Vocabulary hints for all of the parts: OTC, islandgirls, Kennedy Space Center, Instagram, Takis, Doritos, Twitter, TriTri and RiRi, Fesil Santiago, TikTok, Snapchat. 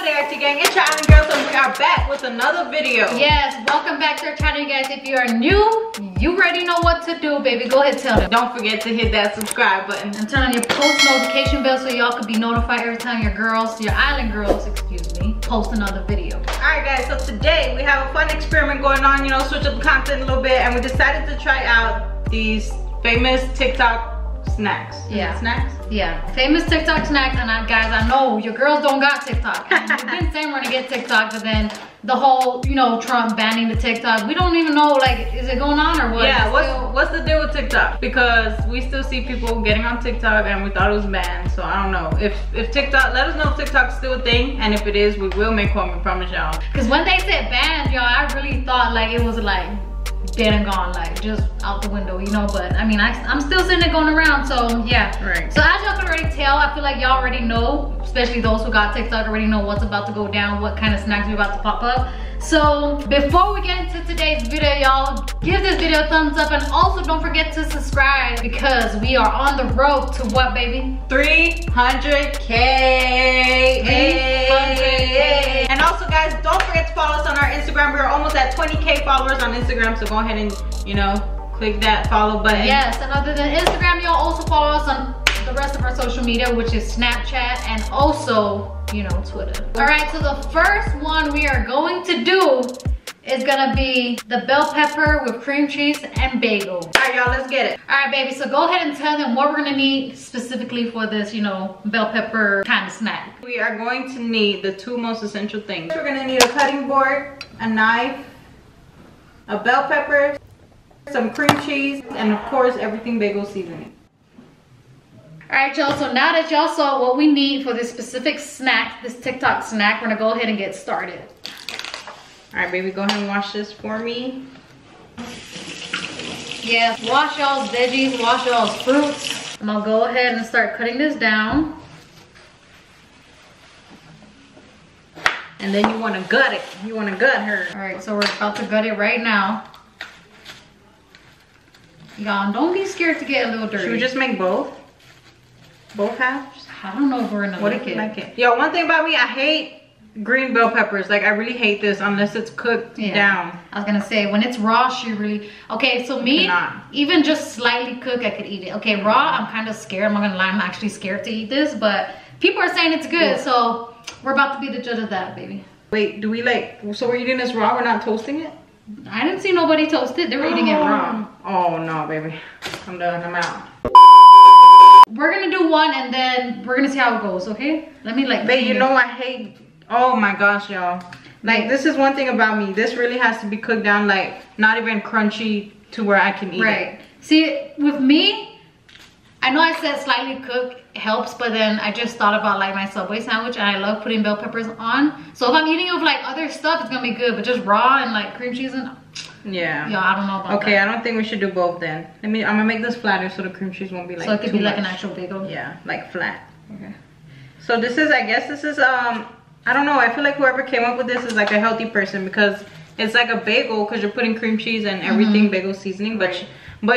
Today, gang and China girls, and we are back with another video. Yes, welcome back to our channel, guys. If you are new, you already know what to do, baby. Go ahead, tell them. Don't forget to hit that subscribe button and turn on your post notification bell so y'all can be notified every time your girls, your island girls, excuse me, post another video. All right, guys. So today we have a fun experiment going on. You know, switch up the content a little bit, and we decided to try out these famous TikTok snacks. Yeah. Snacks? Yeah. Famous TikTok snacks. And guys, I know your girls don't got TikTok. We've been saying we're gonna get TikTok, but then the whole, you know, Trump banning the TikTok. We don't even know, like, is it going on or what? Yeah, what's the deal with TikTok? Because we still see people getting on TikTok and we thought it was banned. So I don't know. If TikTok, let us know if TikTok's still a thing. And if it is, we will make one, we promise y'all. Because when they said banned, y'all, I really thought like it was like dead and gone, like just out the window, you know. But I mean, I'm still sitting there going around, so yeah, right. So as y'all can already tell, I feel like y'all already know, especially those who got TikTok already know what's about to go down, what kind of snacks we about to pop up. So before we get into today's video, y'all, give this video a thumbs up and also don't forget to subscribe because we are on the road to what, baby? 300K. And also, guys, don't forget to follow us on our Instagram. We're almost at 20K followers on Instagram, so go ahead and, you know, click that follow button. Yes, and other than Instagram, y'all also follow us on the rest of our social media, which is Snapchat and also, you know, Twitter. All right, so the first one we are going to do is gonna be the bell pepper with cream cheese and bagel. All right, y'all, let's get it. All right, baby, so go ahead and tell them what we're gonna need specifically for this, you know, bell pepper kind of snack. We are going to need the two most essential things. We're gonna need a cutting board, a knife, a bell pepper, some cream cheese, and of course, everything bagel seasoning. All right, y'all, so now that y'all saw what we need for this specific snack, this TikTok snack, we're gonna go ahead and get started. All right, baby, go ahead and wash this for me. Yes, wash y'all's veggies, wash y'all's fruits. I'm gonna go ahead and start cutting this down. And then you wanna gut it, you wanna gut her. All right, so we're about to gut it right now. Y'all, don't be scared to get a little dirty. Should we just make both? Both halves? I don't know if we're gonna make it. Yo, one thing about me, I hate green bell peppers. Like, I really hate this unless it's cooked down. I was gonna say, when it's raw, she really... Okay, so me, even just slightly cooked, I could eat it. Okay, raw, I'm kind of scared. I'm not gonna lie, I'm actually scared to eat this, but people are saying it's good, so we're about to be the judge of that, baby. Wait, do we like... So we're eating this raw, we're not toasting it? I didn't see nobody toast it. They were eating it raw. Oh, no, baby. I'm done, I'm out. We're gonna do one and then we're gonna see how it goes, okay? Let me like... Babe, you know I hate... Oh my gosh, y'all. Like, this is one thing about me. This really has to be cooked down, like, not even crunchy to where I can eat it. See, with me, I know I said slightly cooked helps, but then I just thought about, like, my Subway sandwich and I love putting bell peppers on. So if I'm eating it with, like, other stuff, it's gonna be good, but just raw and, like, cream cheese and... Yeah. Yeah, I don't know about that. I don't think we should do both then. Let me, I'm gonna make this flatter so the cream cheese won't be like too much. So it could be like an actual bagel? Yeah, like flat. Okay. So this is, I guess this is, I don't know. I feel like whoever came up with this is like a healthy person because it's like a bagel because you're putting cream cheese and everything, bagel seasoning. But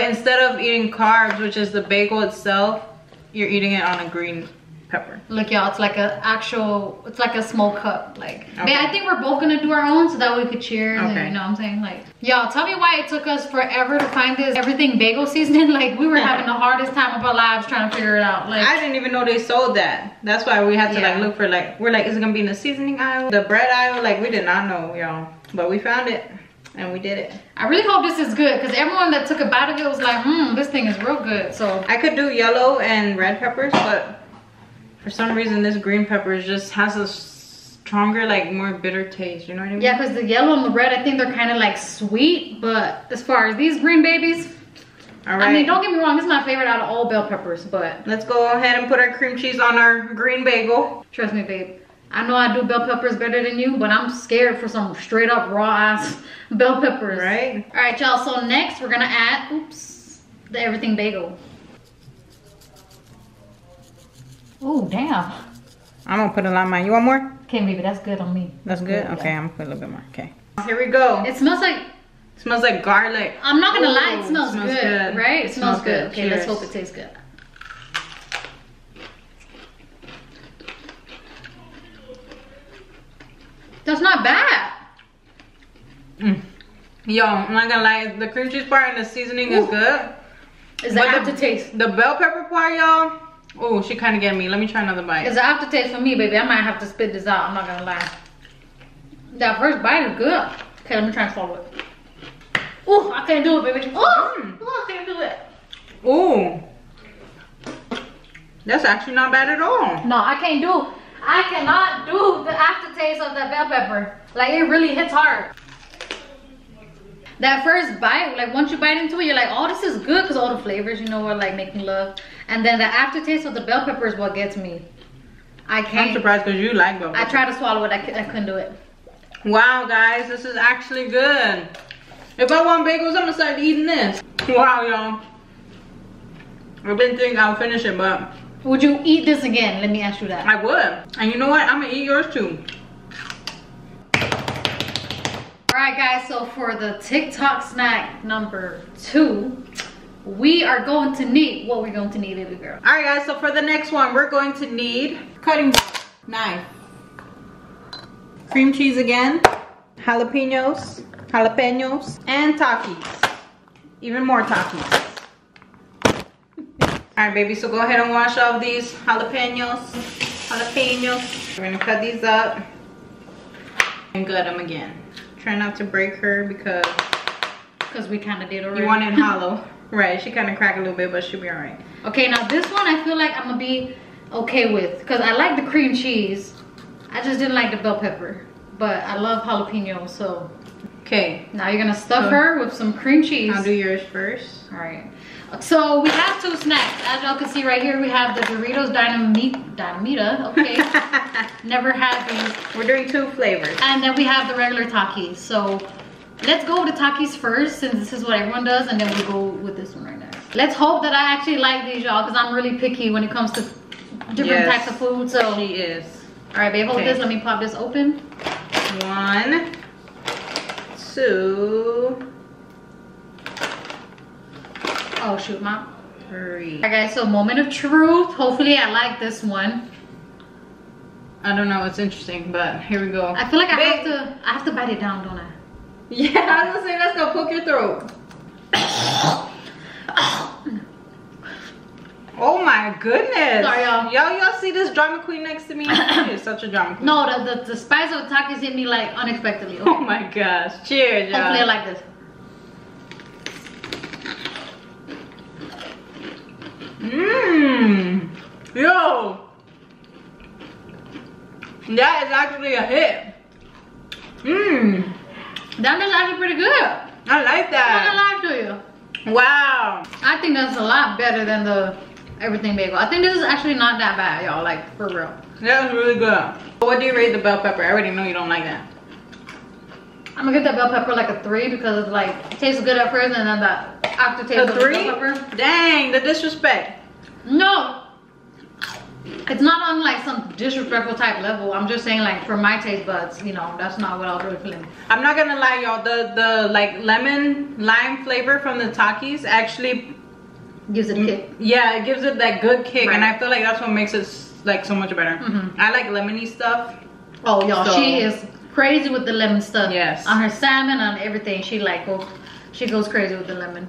instead of eating carbs, which is the bagel itself, you're eating it on a green pepper. Look, y'all, it's like a actual, it's like a small cup. Like, man, I think we're both gonna do our own so that we could cheers. And, you know what I'm saying? Like, y'all, tell me why it took us forever to find this everything bagel seasoning. Like, we were having the hardest time of our lives trying to figure it out. Like, I didn't even know they sold that. That's why we had to like look for, like, we're like, is it gonna be in the seasoning aisle, the bread aisle? Like, we did not know, y'all, but we found it. And we did it. I really hope this is good because everyone that took a bite of it was like, this thing is real good. So I could do yellow and red peppers, but for some reason this green pepper just has a stronger, like, more bitter taste. You know what I mean? Yeah, because the yellow and the red, I think they're kind of like sweet, but as far as these green babies, all right. I mean, don't get me wrong, this is my favorite out of all bell peppers, but let's go ahead and put our cream cheese on our green bagel. Trust me, babe. I know I do bell peppers better than you, but I'm scared for some straight up raw ass bell peppers. Right? All right, y'all, so next we're gonna add, the everything bagel. Oh, damn. I'm gonna put a lot of mine. You want more? Okay, maybe that's good on me. That's good? Okay, I'm gonna put a little bit more, okay. Here we go. It smells like garlic. I'm not gonna lie, it smells good, right? It smells good. Okay, let's hope it tastes good. That's not bad. Yo, I'm not gonna lie, the cream cheese part and the seasoning is good. It's an aftertaste. The bell pepper part, y'all. Oh, she kind of get me. Let me try another bite. It's an aftertaste for me, baby. I might have to spit this out. I'm not gonna lie. That first bite is good. Okay, let me try and swallow it. Oh, I can't do it, baby. Oh, I can't do it. Oh, that's actually not bad at all. No, I can't do. I cannot do the aftertaste of that bell pepper. Like, it really hits hard. That first bite, like once you bite into it, you're like, oh, this is good, because all the flavors, you know, are like making love. And then the aftertaste of the bell pepper is what gets me. I can't. I'm surprised because you like bell pepper. I tried to swallow it. I couldn't do it. Wow, guys, this is actually good. If I want bagels, I'm gonna start eating this. Wow, y'all. I've been thinking I'll finish it, but. Would you eat this again? Let me ask you that. I would. And you know what? I'm gonna eat yours too. Alright guys, so for the TikTok snack number 2, we are going to need what we're going to need, baby girl. Alright guys, so for the next one, we're going to need cutting board, knife, cream cheese again, jalapenos, and Takis. Even more Takis. Alright baby, so go ahead and wash off these jalapenos. We're gonna cut these up and gut them again. Try not to break her because we kind of did already. You want it hollow. Right, she kind of cracked a little bit, but she'll be all right. Okay, now this one I feel like I'm going to be okay with. Because I like the cream cheese. I just didn't like the bell pepper. But I love jalapenos, so. Okay. Now you're going to stuff her with some cream cheese. I'll do yours first. All right. So we have 2 snacks. As y'all can see right here, we have the Doritos Dynamita. Okay. Never had these. We're doing 2 flavors. And then we have the regular Takis. So let's go with the Takis first, since this is what everyone does, and then we'll go with this one right now. Let's hope that I actually like these, y'all, because I'm really picky when it comes to different types of food. So she is. Alright, babe, hold this. Let me pop this open. 1, 2. Oh shoot, Mom. 3. Alright guys, so moment of truth. Hopefully I like this one. I don't know, it's interesting, but here we go. I feel like I have to bite it down, don't I? Yeah, I was gonna say that's gonna poke your throat. Oh my goodness. Sorry y'all. Y'all see this drama queen next to me? She is such a drama queen. No, the spice of the Takis hit me like unexpectedly. Okay. Oh my gosh. Cheers, y'all. Hopefully I like this. Mmm. Yo. That is actually a hit. Mmm. That is actually pretty good. I like that. I'm not gonna lie to you. Wow. I think that's a lot better than the everything bagel. I think this is actually not that bad, y'all. Like, for real. That was really good. What do you rate the bell pepper? I already know you don't like that. I'm gonna give that bell pepper like a 3 because it's like, it tastes good at first and then that aftertaste of the bell pepper. Dang, the disrespect. No, it's not on like some disrespectful type level. I'm just saying like for my taste buds, you know, that's not what I was really feeling. I'm not gonna lie, y'all, the like lemon lime flavor from the Takis actually gives it a kick. Yeah, it gives it that good kick, right. And I feel like that's what makes it like so much better. I like lemony stuff. Oh y'all, she is crazy with the lemon stuff. Yes, on her salmon, on everything, she like she goes crazy with the lemon.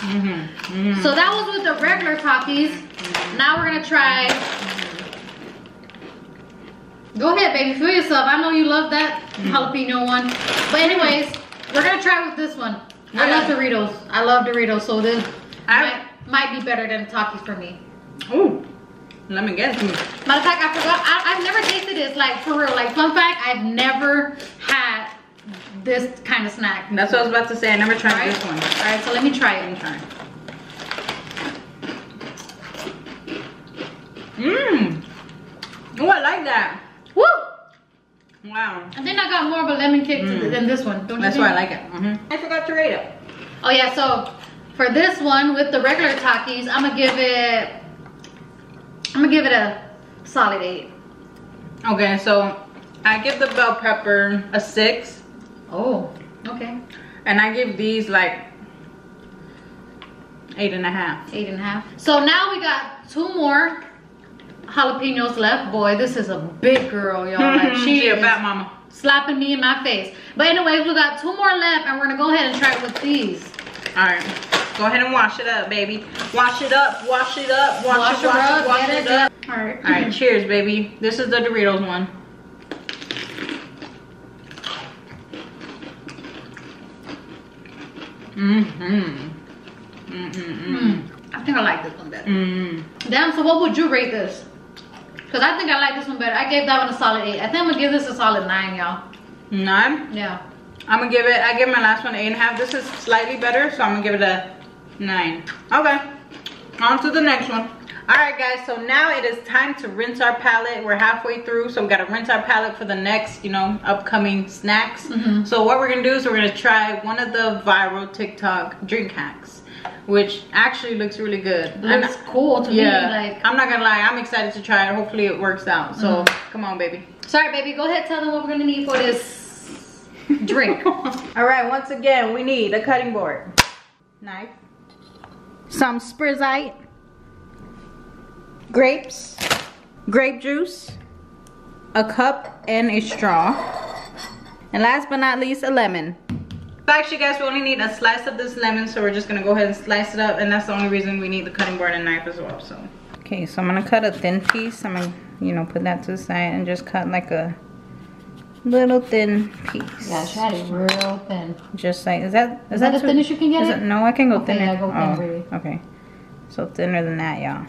So that was with the regular Takis. Now we're gonna try. Go ahead, baby, feel yourself. I know you love that jalapeno one, but anyways, we're gonna try with this one. I love Doritos. I love Doritos, so this might be better than Takis for me. Oh, let me get it. Matter of fact, I forgot. I've never tasted this, like for real. Like, fun fact, I've never had this kind of snack. That's what I was about to say. I never tried this one. All right, so let me try it. Mmm. Oh, I like that. Woo! Wow. I think I got more of a lemon kick than this one. Don't you think? That's why I like it. I forgot to rate it. Oh yeah, so for this one with the regular Takis, I'm gonna give it a solid 8. Okay, so I give the bell pepper a 6. Oh, okay. And I give these like 8.5. 8.5. So now we got 2 more. jalapenos left. Boy, this is a big girl, y'all. Like, she a fat mama. Slapping me in my face. But anyways, we got two more left, and we're gonna go ahead and try it with these. All right, go ahead and wash it up, baby. Wash it up, wash it up, wash it up. All right, cheers, baby. This is the Doritos one. I think I like this one better. Damn, so what would you rate this? Because I think I like this one better. I gave that one a solid 8. I think I'm gonna give this a solid 9, y'all. 9? Yeah. I'm gonna give it, I gave my last one 8.5. This is slightly better, so I'm gonna give it a 9. Okay, on to the next one. All right, guys, so now it is time to rinse our palette. We're halfway through, so we gotta rinse our palette for the next, you know, upcoming snacks. So what we're gonna do is we're gonna try one of the viral TikTok drink hacks, which actually looks really good. Looks cool to me. Like, I'm not gonna lie, I'm excited to try it. Hopefully it works out. So come on, baby. Sorry, baby, go ahead, tell them what we're gonna need for this drink. All right, once again, we need a cutting board, knife, some Spritzite, grapes, grape juice, a cup and a straw, and last but not least, a lemon. Actually, guys, we only need a slice of this lemon, so we're just gonna go ahead and slice it up, and that's the only reason we need the cutting board and knife as well. So okay, so I'm gonna cut a thin piece. I'm gonna, you know, put that to the side and just cut like a little thin piece. Yeah, try it real thin. Just like, is that as thin as you can get it? No, I can go thinner. Yeah, go thin, oh, okay, so thinner than that, y'all.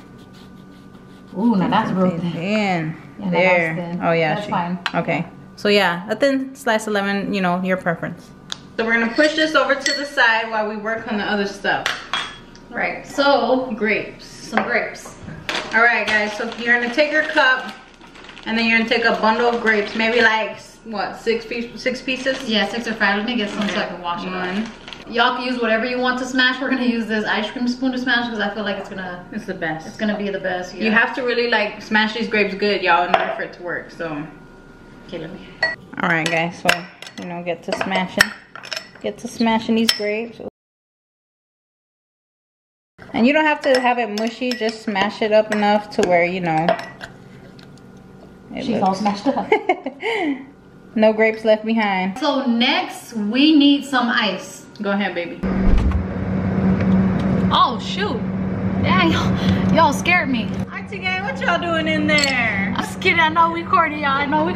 Ooh, now that's real thin. Yeah, there. That's thin. Oh yeah, that's fine. Okay, so yeah, a thin slice of lemon, you know, your preference. So we're gonna push this over to the side while we work on the other stuff. Right, so grapes, some grapes. All right, guys, so you're gonna take your cup and then you're gonna take a bundle of grapes, maybe like, what, six pieces? Yeah, 6 or 5, let me get some so I can wash them. Y'all can use whatever you want to smash. We're gonna use this ice cream spoon to smash because I feel like it's the best. It's gonna be the best, yeah. You have to really like smash these grapes good, y'all, in order for it to work, so. Okay, let me. All right, guys, so, you know, get to smashing. Get to smashing these grapes. And you don't have to have it mushy, just smash it up enough to where, you know, she's all smashed up. No grapes left behind. So next we need some ice. Go ahead, baby. Oh shoot, yeah, y'all scared me. Auntie gang, what y'all doing in there? I'm just kidding, I know we corny, y'all. I know we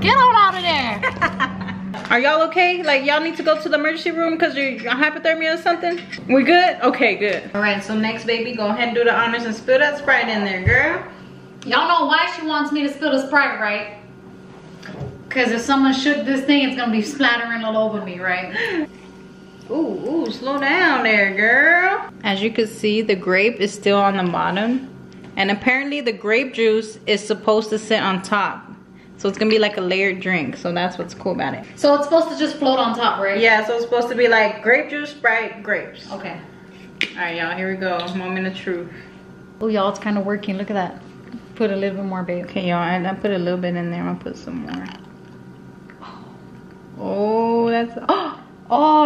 get on out of there. Are y'all okay? Like, y'all need to go to the emergency room because you're hypothermia or something? We good? Okay, good. All right, so next, baby, go ahead and do the honors and spill that Sprite in there, girl. Y'all know why she wants me to spill the Sprite, right? Because if someone shook this thing, it's going to be splattering all over me, right? Ooh, ooh, slow down there, girl. As you can see, the grape is still on the bottom. And apparently, the grape juice is supposed to sit on top. So it's gonna be like a layered drink. So that's what's cool about it. So it's supposed to just float on top, right? Yeah, so it's supposed to be like grape juice, Sprite, grapes. Okay. All right, y'all, here we go. Moment of truth. Oh, y'all, it's kind of working. Look at that. Put a little bit more, babe. Okay, y'all, I put a little bit in there. I'm gonna put some more. Oh, that's, oh,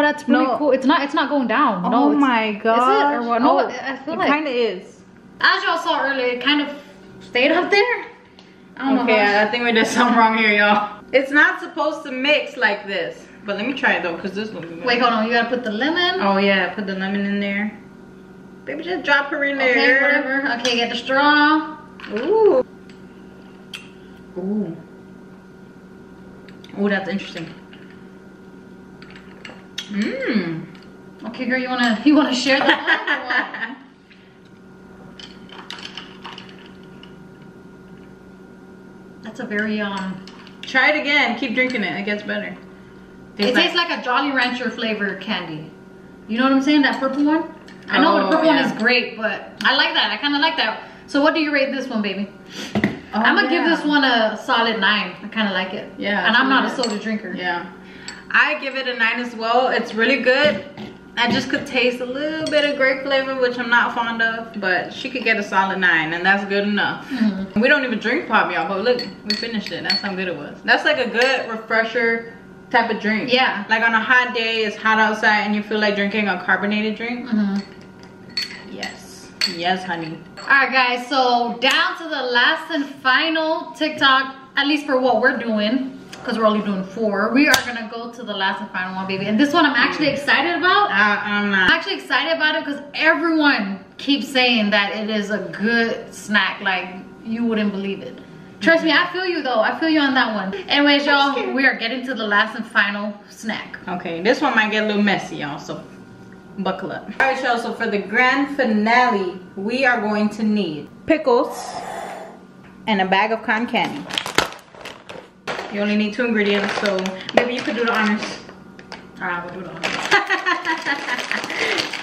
that's really cool. It's not going down. No, oh my God. Is it? Or what? No, oh, I feel like it kind of is. As y'all saw earlier, it kind of stayed up there. I think we did something wrong here, y'all. It's not supposed to mix like this. But let me try it, though, because this looks good. Wait, hold on. You got to put the lemon. Oh, yeah. Put the lemon in there. Baby, just drop her in there. Okay, whatever. Okay, get the straw. Ooh. Ooh. Ooh, that's interesting. Mmm. Okay, girl, you wanna share that one? That's a very, try it again. Keep drinking it. It gets better. It tastes like a Jolly Rancher flavor candy. You know what I'm saying? That purple one? I know the purple one is great, but I like that. I kind of like that. So what do you rate this one, baby? I'm going to give this one a solid 9. I kind of like it. Yeah. And I'm not a soda drinker. Yeah. I give it a 9 as well. It's really good. I just could taste a little bit of grape flavor, which I'm not fond of, but she could get a solid 9, and that's good enough. We don't even drink pop, y'all, but look, we finished it. That's how good it was. That's like a good refresher type of drink. Yeah. Like on a hot day, it's hot outside, and you feel like drinking a carbonated drink. Yes. Yes, honey. All right, guys, so down to the last and final TikTok, at least for what we're doing, because we're only doing 4. We are gonna go to the last and final one, baby. And this one I'm actually excited about. I'm actually excited about it because everyone keeps saying that it is a good snack. Like, you wouldn't believe it. Trust me, I feel you though. I feel you on that one. Anyways, y'all, we are getting to the last and final snack. Okay, this one might get a little messy, y'all, so buckle up. All right, y'all, so for the grand finale, we are going to need pickles and a bag of cotton candy. You only need 2 ingredients, so maybe you could do the honors. All right, we'll do the honors.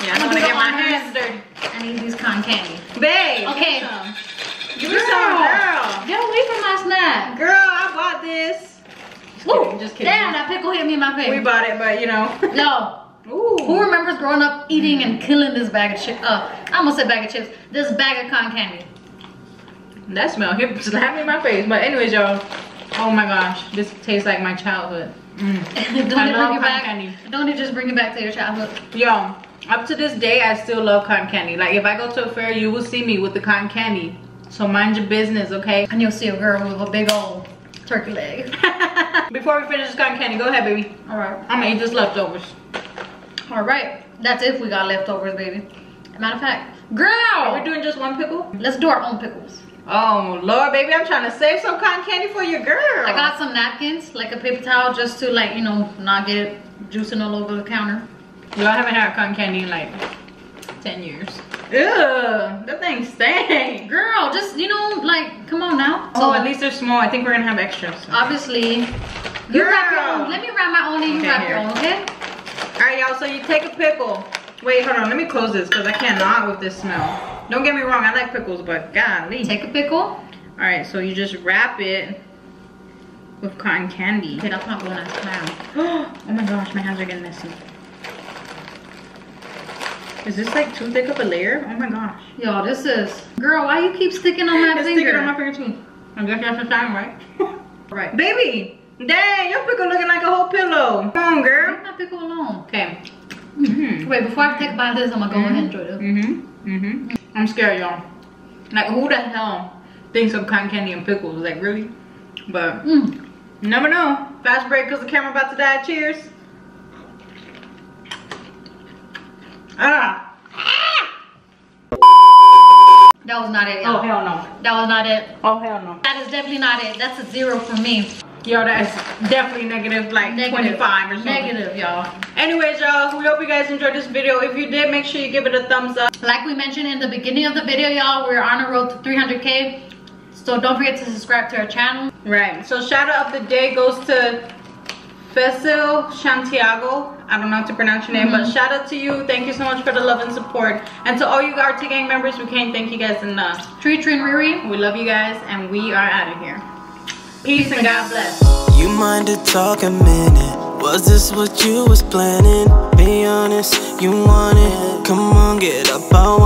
Yeah, I'm gonna get my hands dirty. I need these cotton candy. Babe! Okay. Give me some, girl. Get away from my snack. Girl, I bought this. Ooh, just kidding. Damn, that pickle hit me in my face. We bought it, but you know. No. Ooh. Who remembers growing up eating and killing this bag of chips? I almost said bag of chips. This bag of cotton candy. That smell hit slapped in my face. But anyways, y'all. Oh my gosh, this tastes like my childhood. Don't I love cotton candy. Don't it just bring it back to your childhood? Yo, up to this day, I still love cotton candy. Like, if I go to a fair, you will see me with the cotton candy. So mind your business, okay? And you'll see a girl with a big old turkey leg. Before we finish this cotton candy, go ahead, baby. All right. I'm gonna eat this leftovers. All right. That's if we got leftovers, baby. Matter of fact, girl! Are we doing just one pickle? Let's do our own pickles. Oh, Lord, baby, I'm trying to save some cotton candy for your girl. I got some napkins, like a paper towel, just to, like, you know, not get juicing all over the counter. Y'all haven't had cotton candy in, like, 10 years. Ugh, that thing stinks. Girl, just, you know, like, come on now. So, oh, at least they're small. I think we're going to have extras. So. Obviously. You wrap your own. Let me wrap my own and you wrap your own, okay? All right, y'all, so you take a pickle. Wait, hold on. Let me close this because I cannot with this smell. Don't get me wrong. I like pickles, but golly. Take a pickle. All right, so you just wrap it with cotton candy. Okay, that's not going to smell. Oh, my gosh. My hands are getting messy. Is this like too thick of a layer? Oh, my gosh. Y'all, this is... Girl, why you keep sticking on my finger? It's sticking on my finger, too. I guess that's the time, right? Right. Baby! Dang, your pickle looking like a whole pillow. Come on, girl. Leave my pickle alone. Okay. Wait, before I take a bite of this, I'm gonna go ahead and enjoy this. I'm scared, y'all. Like, who the hell thinks of cotton candy and pickles? Like, really? But you never know. Fast break because the camera about to die. Cheers. Ah. That was not it. Oh hell no. That was not it. Oh hell no. That is definitely not it. That's a 0 for me. Yo, that's definitely negative, like negative. 25 or something. Negative, y'all. Anyways, y'all, we hope you guys enjoyed this video. If you did, make sure you give it a thumbs up. Like we mentioned in the beginning of the video, y'all, we're on a road to 300K. So don't forget to subscribe to our channel. Right. So shout out of the day goes to Fesil Santiago. I don't know how to pronounce your name, but shout out to you. Thank you so much for the love and support. And to all you RT gang members, we can't thank you guys enough. TriTri and RiRi. We love you guys, and we are out of here. Peace and God bless. You mind to talk a minute? Was this what you was planning? Be honest, you want it. Come on, get up out.